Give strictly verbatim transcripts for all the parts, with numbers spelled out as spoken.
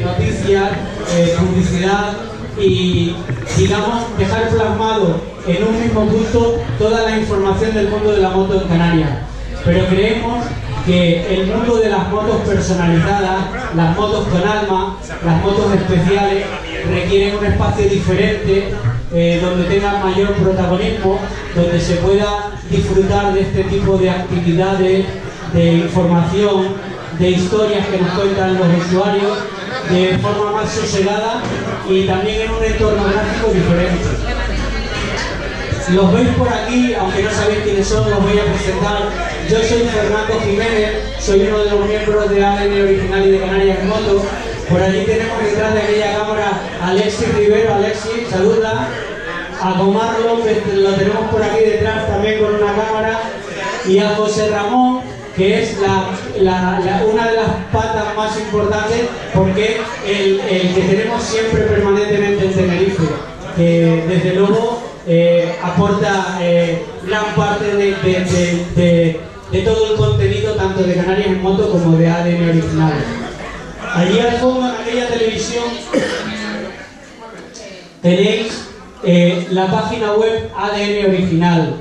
eh, noticias, eh, publicidad, y digamos dejar plasmado en un mismo punto toda la información del mundo de la moto en Canarias. Pero creemos que el mundo de las motos personalizadas, las motos con alma, las motos especiales, requieren un espacio diferente, eh, donde tengan mayor protagonismo, donde se pueda disfrutar de este tipo de actividades, de información, de historias que nos cuentan los usuarios de forma más sosegada y también en un entorno gráfico diferente. Los veis por aquí, aunque no sabéis quiénes son, los voy a presentar. Yo soy Fernando Jiménez, soy uno de los miembros de A D N Original y de Canarias en Moto. Por allí tenemos detrás de aquella cámara a Alexis Rivero. Alexis, saluda. A Hacomar López, lo tenemos por aquí detrás también con una cámara. Y a José Ramón, que es la, la, la, una de las patas más importantes, porque el, el que tenemos siempre permanentemente en Tenerife, que desde luego Eh, aporta eh, gran parte de, de, de, de, de todo el contenido, tanto de Canarias en Moto como de A D N Original. Allí al fondo, en aquella televisión, tenéis eh, la página web A D N Original.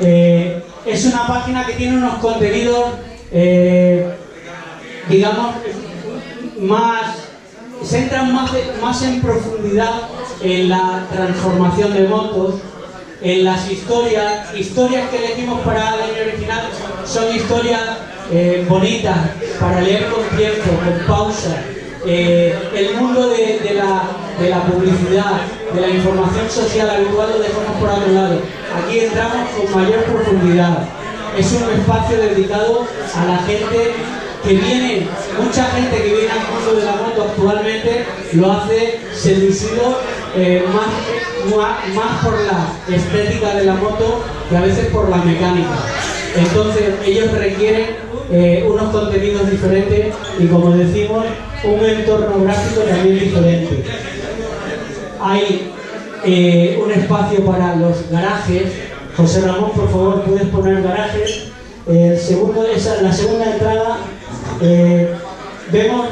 Eh, es una página que tiene unos contenidos, eh, digamos, más... se entra más, más en profundidad en la transformación de motos, en las historias. Historias que elegimos para A D N Original son historias eh, bonitas, para leer con tiempo, con pausa. Eh, el mundo de, de, la, de la publicidad, de la información social habitual lo dejamos por otro lado. Aquí entramos con mayor profundidad. Es un espacio dedicado a la gente que viene, mucha gente que viene al mundo de la moto actualmente lo hace seducido eh, más, más, más por la estética de la moto que a veces por la mecánica. Entonces ellos requieren eh, unos contenidos diferentes y, como decimos, un entorno gráfico también diferente. Hay eh, un espacio para los garajes. José Ramón, por favor, puedes poner garajes. El segundo, esa, la segunda entrada. Eh, vemos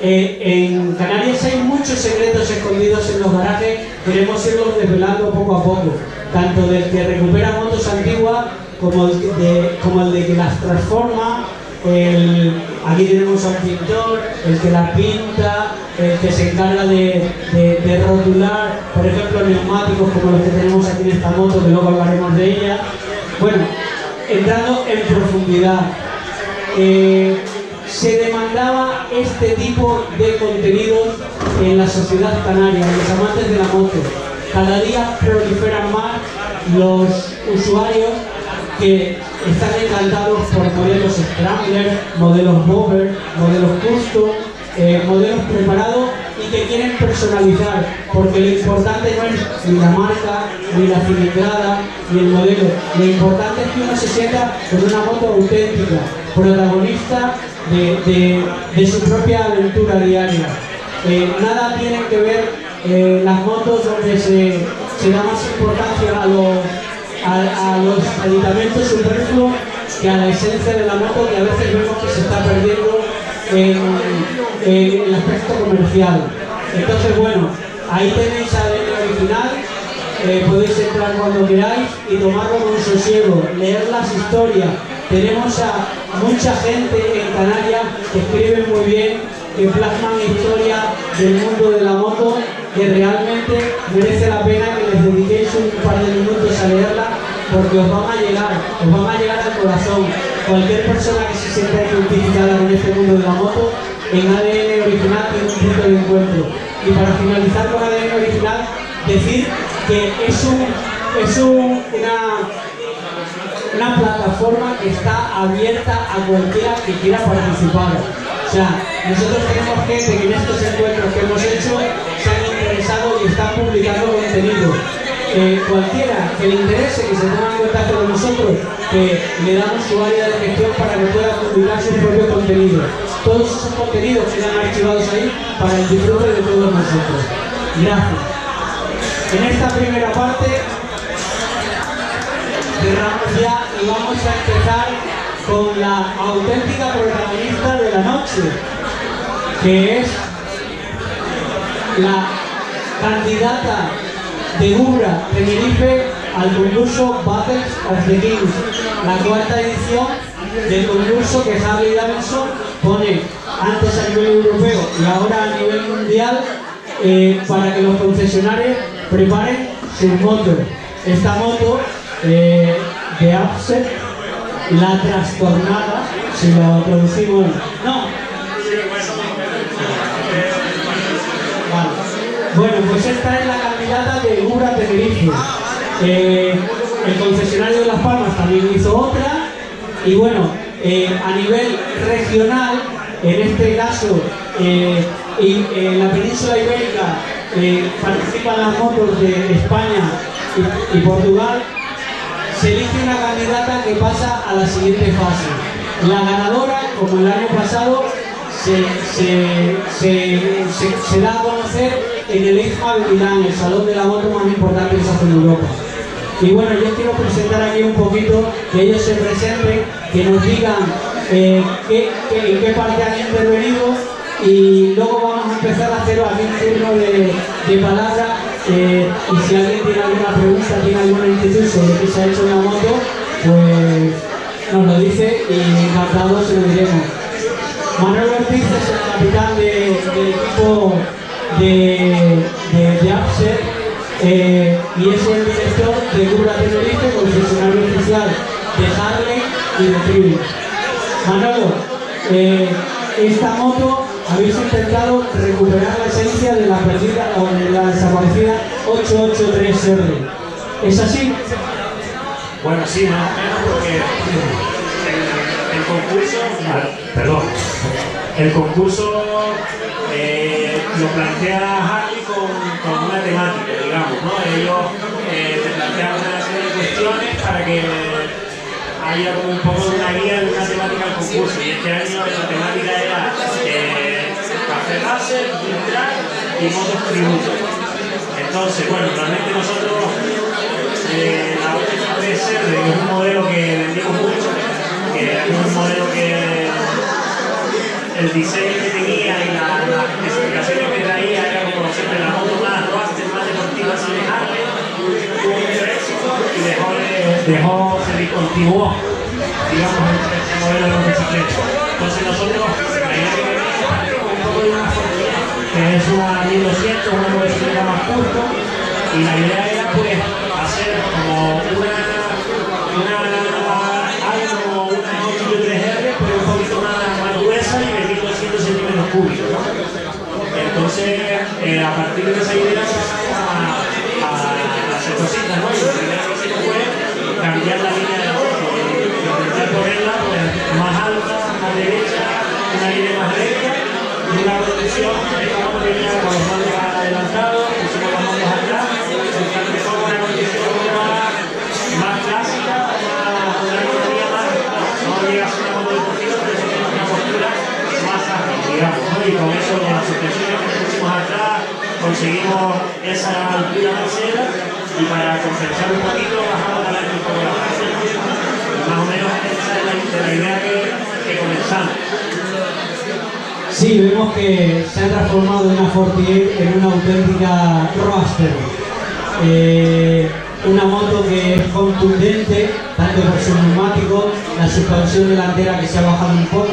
eh, en Canarias hay muchos secretos escondidos en los garajes. Queremos irlos desvelando poco a poco, tanto del que recupera motos antiguas como el de, como el de que las transforma. El, aquí tenemos a un pintor, el que las pinta, el que se encarga de, de, de rotular, por ejemplo, neumáticos como los que tenemos aquí en esta moto, que luego hablaremos de ella. Bueno, entrando en profundidad, eh, se demandaba este tipo de contenidos en la sociedad canaria, en los amantes de la moto. Cada día proliferan más los usuarios que están encantados por modelos scrambler, modelos bober, modelos custom, eh, modelos preparados y que quieren personalizar, porque lo importante no es ni la marca, ni la cilindrada, ni el modelo. Lo importante es que uno se sienta con una moto auténtica, protagonista de, de, de su propia aventura diaria. Eh, nada tienen que ver eh, las motos donde se, se da más importancia a los, a, a los aditamentos superfluos que a la esencia de la moto, que a veces vemos que se está perdiendo en, en el aspecto comercial. Entonces, bueno, ahí tenéis A D N Original. Eh, podéis entrar cuando queráis y tomarlo con sosiego, leer las historias. Tenemos a mucha gente en Canarias que escribe muy bien, que plasman historias del mundo de la moto, que realmente merece la pena que les dediquéis un par de minutos a leerla, porque os van a llegar, os van a llegar al corazón. Cualquier persona que se sienta identificada con este mundo de la moto, en A D N Original tiene un punto de encuentro. Y para finalizar con A D N Original, decir que es, un, es un, una, una plataforma que está abierta a cualquiera que quiera participar. O sea, nosotros tenemos gente que en estos encuentros que hemos hecho se han interesado y están publicando contenido. Eh, cualquiera que le interese, que se ponga en contacto con nosotros, que le damos su área de gestión para que pueda publicar su propio contenido. Todos esos contenidos quedan archivados ahí para el disfrute de todos nosotros. Gracias. En esta primera parte cerramos ya y vamos a empezar con la auténtica protagonista de la noche, que es la candidata de Gubra, Tenerife, al concurso Battle of the Kings, la cuarta edición del concurso que Harley-Davidson pone antes a nivel europeo y ahora a nivel mundial, eh, para que los concesionarios preparen sus motos. Esta moto eh, de Upset, la trastornada, si lo traducimos, no. Vale. Bueno, pues esta es la candidata de Gubra Tenerife. Eh, el concesionario de Las Palmas también hizo otra y bueno, eh, a nivel regional, en este caso eh, y, eh, la península ibérica, eh, participan las motos de España y, y Portugal. Se elige una candidata que pasa a la siguiente fase. La ganadora, como el año pasado, se, se, se, se, se da a conocer en el EICMA de Milán, el salón de la moto más importante que se hace en Europa. Y bueno, yo quiero presentar aquí un poquito, que ellos se presenten, que nos digan eh, qué, qué, en qué parte han intervenido, y luego vamos a empezar a hacer aquí un turno de, de palabras. Eh, y si alguien tiene alguna pregunta, tiene alguna inquietud sobre qué se ha hecho una moto, pues nos lo dice y encantados se lo diremos. Manuel Ortiz es el capitán del de equipo de, de, de Upset, eh, y es el director de Gubra Tenerife, concesionario oficial de Harley y de Trivi. Manolo, eh, esta moto habéis intentado recuperar la esencia de la perdida o de la desaparecida ocho ocho tres R. ¿Es así? Bueno, sí, más o menos, porque el, el concurso, no, perdón, el concurso eh, lo plantea Harley con, con una temática, digamos, ¿no? Ellos eh, te plantean una serie de cuestiones para que haya como un poco de una guía de una temática al concurso, y este año la temática era eh, café láser, filtrar y motos tributo. Entonces, bueno, realmente nosotros eh, la ocho tres R es un modelo que vendimos mucho, que es un modelo que el diseño que tenía y la, las especificaciones que traía era como siempre la moto más roaster, más deportiva, sin dejarle, tuvo mucho éxito y dejó de, dejó continuó, digamos, el modelo de los bicicletas. Entonces nosotros, la idea que tenemos un poco de una fortuna, que es una mil doscientos, una bicicleta más justo, y la idea era pues hacer como una, una, algo, una ocho tres R, pero un poquito más, más gruesa y de mil doscientos centímetros cúbicos, ¿no? Entonces, eh, a partir de esa idea pasamos a, a, a las cositas, ¿no? Y la primera cosa fue cambiar la línea de la moto, intentar ponerla pues, más alta, más derecha, una línea más recta, una protección, dejamos línea con los mandos adelantados, pusimos los mandos atrás, buscando una condición más, más clásica, una economía más, no llega a ser una moto deportiva, pero sí tiene una postura más ágil, digamos, ¿no? Y con eso, con las suspensiones que pusimos atrás, conseguimos esa altura trasera. Y para compensar un poquito, bajamos la línea por la base, más o menos esa es la, la idea que, que comenzamos. Sí, vemos que se ha transformado de una cuarenta y ocho en una auténtica roadster. Eh, una moto que es contundente, tanto por sus neumáticos, la suspensión delantera que se ha bajado un poco,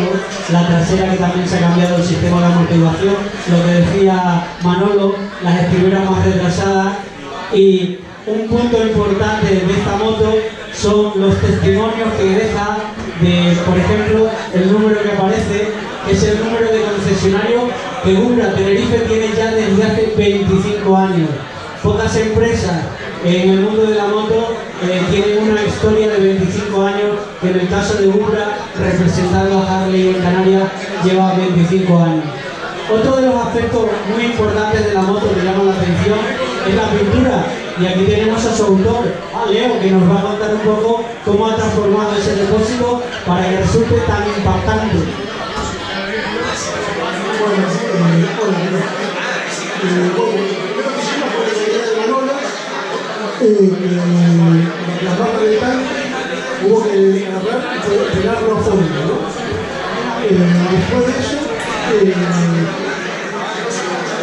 la trasera que también se ha cambiado el sistema de amortiguación, lo que decía Manolo, las estriberas más retrasadas. Y un punto importante de esta moto son los testimonios que deja, de, por ejemplo, el número que aparece, que es el número de concesionario que Gubra Tenerife tiene ya desde hace veinticinco años. Pocas empresas en el mundo de la moto eh, tienen una historia de veinticinco años, que en el caso de Gubra, representando a Harley en Canarias, lleva veinticinco años. Otro de los aspectos muy importantes de la moto que llama la atención es la pintura, y aquí tenemos a su autor, a Leo, que nos va a contar un poco cómo ha transformado ese depósito para que resulte tan impactante. Bueno, eh, hola, eh, bueno, primero que hicimos fue la idea de Manolo, eh, eh, la parte de tal, hubo que agarrar y pegar los fondos, ¿no? Eh, después de eso, Eh,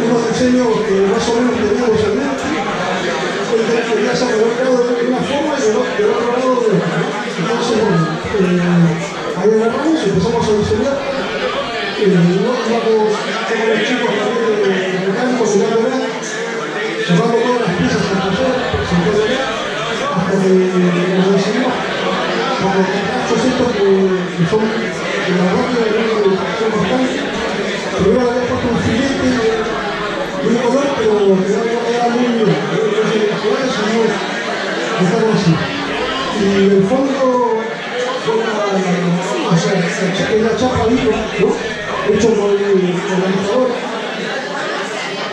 unos diseños que más o menos teníamos en mente, que ya se han logrado de una forma y del otro lado de entonces, eh, ahí agarramos y empezamos a diseñar. Eh, no vamos con los chicos también de mecánicos y nada más, llevamos todas las piezas que pasaron, sin poder, hasta que nos decidimos con los cachos estos que, que son de la máquina de la educación bastante. Primero había puesto un filete de un color, pero era muy bien. Y el fondo fue la, o sea, la chapa viva, ¿no? Hecho por el organizador.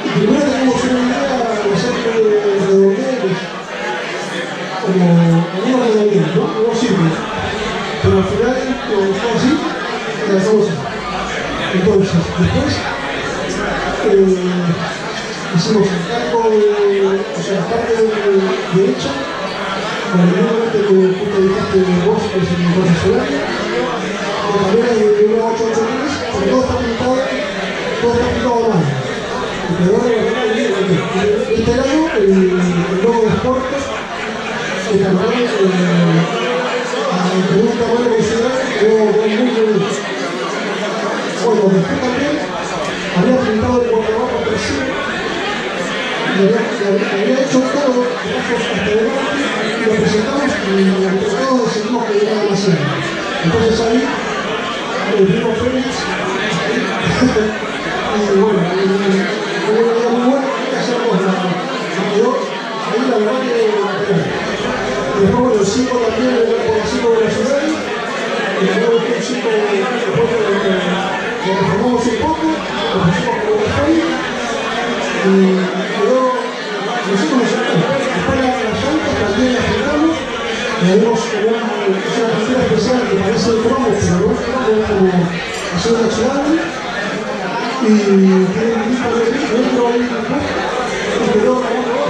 Y primero tenemos una idea acerca de redondeles, como unos redondeles, ¿no? Unos círculos. Pero al final, como está así, la cosa. Entonces, después eh, hicimos el cargo, o sea, la parte derecha, con el número que tú dedicaste de vos, que es el profesional, con la manera de unos ocho ocho tres, con todo está pintado, todo está pintado a mano. Y quedó de la manera de aquí. Este lado, el logo de Sportes, el camarón, el un tamaño considerable, quedó muy bonito. Bueno, después también había pintado el guardamapa presión y había hecho todo los trabajos hasta delante y lo presentamos y al tocado decidimos que llegaba la serie. Entonces ahí el primo Félix y bueno, fue una idea muy buena que hacemos la mayor, ahí la verdad que y después bueno, el cinco también el cinco de la ciudad y luego el cinco de lo reformamos un poco, lo pusimos como una historia y quedó, nosotros nos sacamos después de las llantas, también las pegamos, le dimos una pintura especial que parece el cromo, pero no es como acero inoxidable y tiene un tipo de dentro ahí y quedó la mano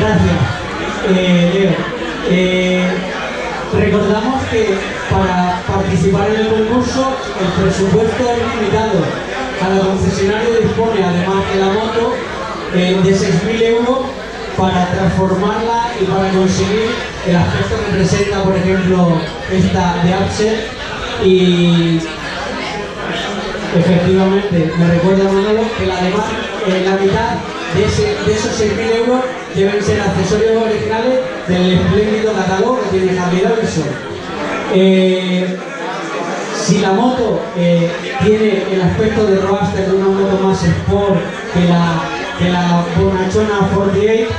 gracias. Eh, Leo, eh... recordamos que para participar en el concurso el presupuesto es limitado. Cada concesionario dispone, además de la moto, eh, de seis mil euros para transformarla y para conseguir el aspecto que presenta, por ejemplo, esta de Axel. Y efectivamente, me recuerda Manolo que la demás, eh, la mitad de, ese, de esos seis mil euros deben ser accesorios originales del espléndido catálogo que tiene Harley-Davidson. Eh, si la moto eh, tiene el aspecto de roadster de una moto más sport que la, que la bonachona cuarenta y ocho,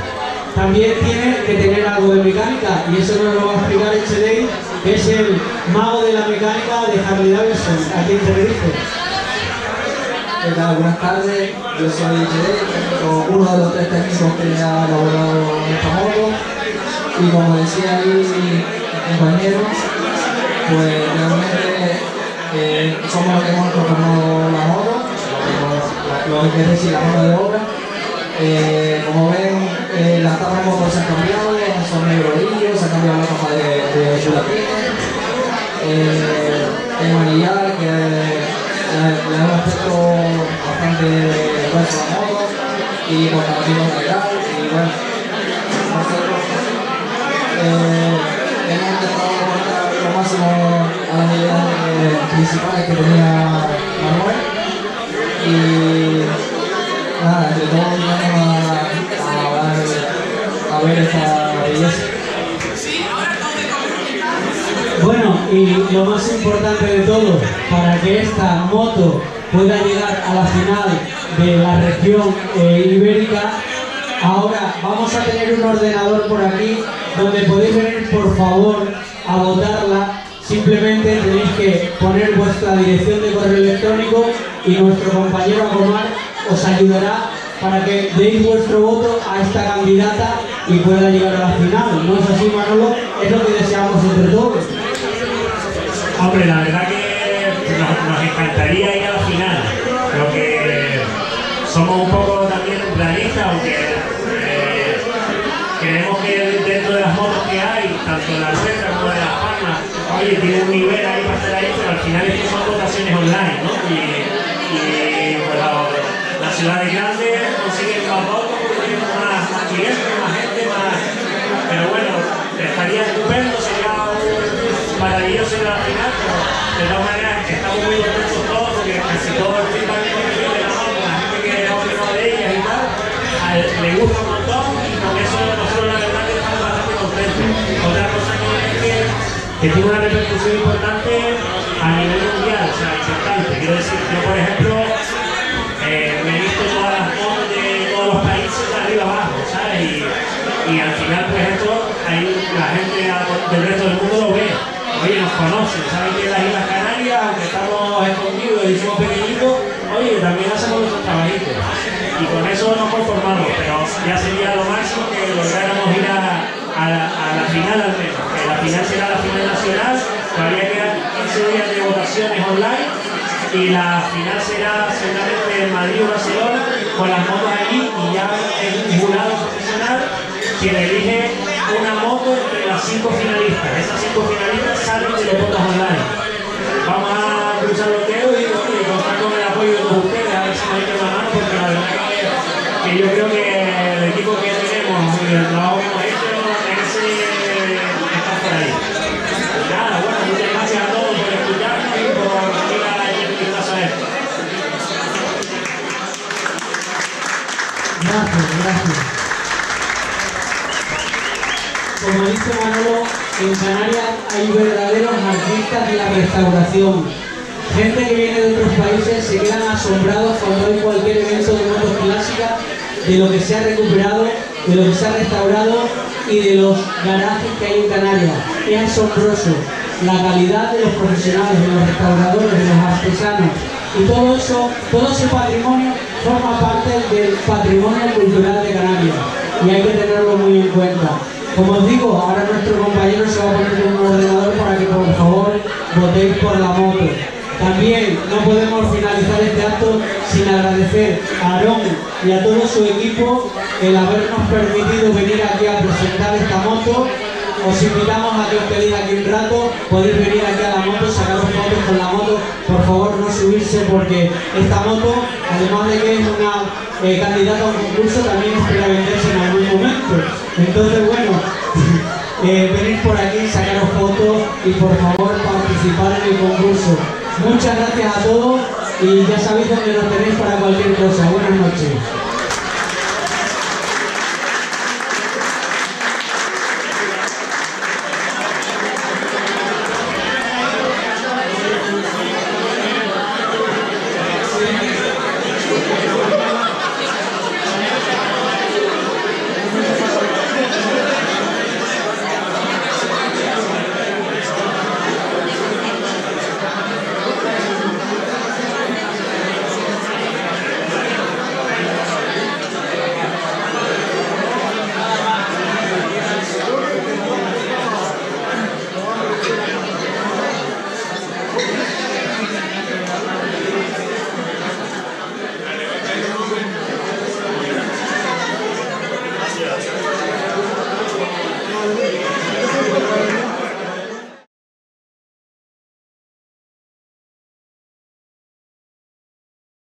también tiene que tener algo de mecánica y eso nos lo va a explicar H D I, que es el mago de la mecánica de Harley-Davidson, aquí en Tenerife. ¿Qué tal? Buenas tardes, yo soy H D I, uno de los tres técnicos que ya ha elaborado esta moto y como decía ahí mi compañero, pues realmente eh, somos los que hemos transformado la moto, lo que es decir la mano de obra. Eh, como ven, eh, las tapas de moto se han cambiado, son negros, se ha cambiado la tapa de chulatina, eh, el manillar que le hemos puesto bastante grueso a la moto y con la misma calidad y bueno, nosotros eh, hemos intentado cortar lo máximo a las ideas eh, principales que tenía Manuel y nada, entre todos vamos a, a, a ver esta belleza. Bueno, y lo más importante de todo, para que esta moto pueda llegar a la final de la región eh, ibérica, ahora vamos a tener un ordenador por aquí, donde podéis venir por favor a votarla. Simplemente tenéis que poner vuestra dirección de correo electrónico y nuestro compañero Hacomar os ayudará para que deis vuestro voto a esta candidata y pueda llegar a la final. ¿No es así, Manolo? Es lo que deseamos entre todos. Hombre, la verdad que nos, nos encantaría ir a la final. Creo que somos un poco también planistas, aunque eh, creemos que dentro de las motos que hay, tanto de la nuestra como de las palmas, oye, tiene un nivel ahí para hacer ahí, pero al final es que son online, ¿no? Y, y pues la, las ciudades grandes consiguen más votos porque tienen más clientes, más gente, más... Pero bueno, estaría estupendo, sería un maravilloso ir a la final, pero de todas maneras estamos muy contentos todos porque casi todo el feedback que hemos tenido de la mano, la gente que ha hablado de ellas y tal, al, le gusta un montón y con eso nosotros la verdad que estamos bastante contentos. Otra cosa que es que, que tiene una repercusión importante a nivel mundial, o sea, importante. Quiero decir, yo por ejemplo, eh, me he visto todas las fotos de todos los países de arriba abajo, ¿sabes? Y, y al final, por ejemplo, ahí la gente del resto del mundo lo ve, oye, nos conocen, saben que en las Islas Canarias, aunque estamos escondidos y somos pequeñitos, oye, también hacemos nuestros trabajitos. Y con eso nos conformamos, pero ya sería lo máximo que lográramos ir a, a, la, a la final al menos, que la final será la final nacional, todavía quedan quince días de votaciones online y la final será seguramente en Madrid o Barcelona con las motos allí y ya en jurado profesional quien elige una moto entre las cinco finalistas. Esas cinco finalistas salen de los votos online. Vamos a cruzar los dedos y, y contar con el apoyo de todos ustedes a ver si nos hay que ganar, porque la verdad que yo creo que el equipo que tenemos y el trabajo que hemos hecho merece estar por ahí. Nada, bueno, muchas gracias a todos por escucharnos y por venir a echarle a esto. Gracias, gracias. Como dice Manolo, en Canarias hay verdaderos artistas de la restauración. Gente que viene de otros países se quedan asombrados cuando hay cualquier evento de motos clásicas, de lo que se ha recuperado, de lo que se ha restaurado y de los garajes que hay en Canarias. Es asombroso la calidad de los profesionales, de los restauradores, de los artesanos, y todo eso, todo ese patrimonio forma parte del patrimonio cultural de Canarias y hay que tenerlo muy en cuenta. Como os digo, ahora nuestro compañero se va a poner en un ordenador para que por favor votéis por la moto. También no podemos finalizar este acto sin agradecer a Aarón y a todo su equipo el habernos permitido venir aquí a presentar esta moto. Os invitamos a que os quedéis aquí un rato, podéis venir aquí a la moto, sacaros fotos con la moto, por favor no subirse porque esta moto, además de que es una eh, candidata a un concurso, también espera venderse en algún momento. Entonces bueno, eh, venid por aquí, sacaros fotos y por favor participar en el concurso. Muchas gracias a todos y ya sabéis dónde nos tenéis para cualquier cosa. Buenas noches.